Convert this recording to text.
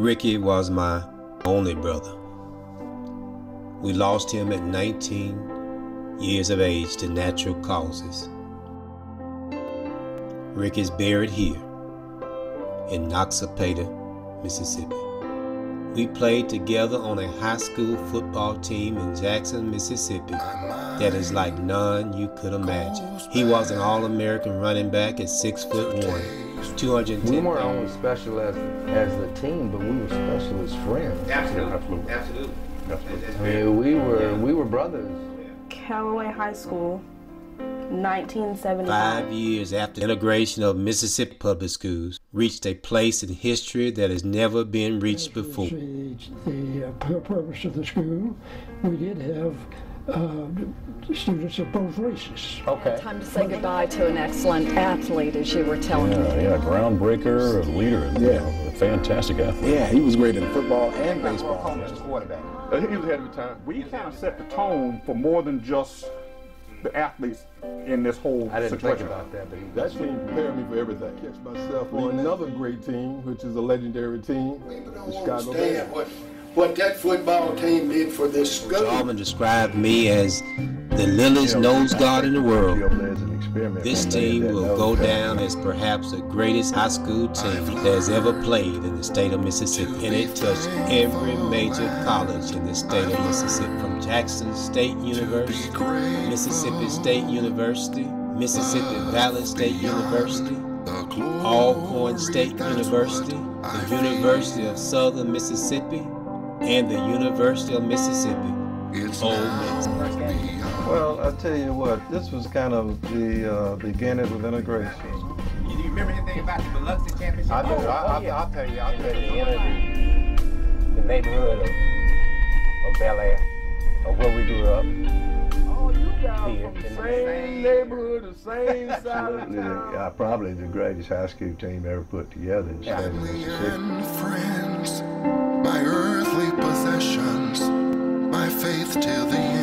Ricky was my only brother. We lost him at 19 years of age to natural causes. Rick is buried here in Noxapata, Mississippi. We played together on a high school football team in Jackson, Mississippi that is like none you could imagine. He was an All-American running back at 6'1", 210 pounds. We weren't only special as a team, but we were special as friends. Absolutely, absolutely. I mean, we were brothers. Callaway High School, 1975. 5 years after the integration of Mississippi public schools, reached a place in history that has never been reached before. The purpose of the school, we did have students of both races. Okay. Time to say goodbye to an excellent athlete, as you were telling me. Yeah, a groundbreaker, a leader, a fantastic athlete. Yeah, he was great in football and baseball. He was a quarterback. He was ahead of the time. We kind of set the tone for more than just the athletes in this whole situation. I didn't think about that, but that team prepared me for everything. Catch myself on another great team, which is a legendary team, the Chicago Bears. What that football team did for this school. Alvin described me as the Lily's nose guard in the world. This team will go down as perhaps the greatest high school team that has ever played in the state of Mississippi. And it touched every major college in the state of Mississippi, from Jackson State University, Mississippi State University, Mississippi Valley State University, Alcorn State University, the University of Southern Mississippi, and the University of Mississippi. Well, I tell you what, this was kind of the beginning of integration. Do you remember anything about the Biloxi championship? I do. I'll tell you. The neighborhood of Bel-Air, of where we grew up. Oh, you guys here, from the same neighborhood, the same side of town. Yeah, probably the greatest high school team ever put together in the state of Mississippi. Friends, my earthly possessions, my faith till the end.